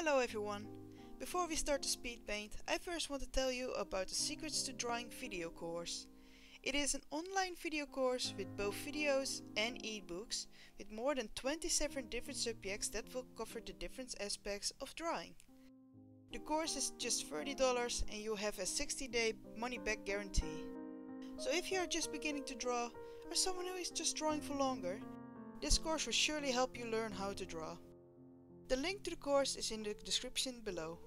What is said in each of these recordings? Hello everyone! Before we start the speed paint, I first want to tell you about the Secrets to Drawing video course. It is an online video course with both videos and ebooks, with more than 27 different subjects that will cover the different aspects of drawing. The course is just $30 and you have a 60-day money-back guarantee. So if you are just beginning to draw, or someone who is just drawing for longer, this course will surely help you learn how to draw. The link to the course is in the description below.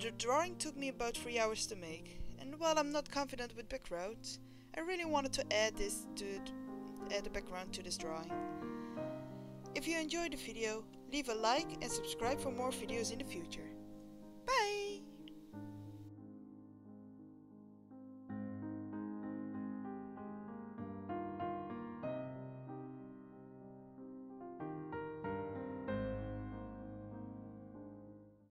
The drawing took me about 3 hours to make, and while I'm not confident with background, I really wanted to add a background to this drawing. If you enjoyed the video, leave a like and subscribe for more videos in the future.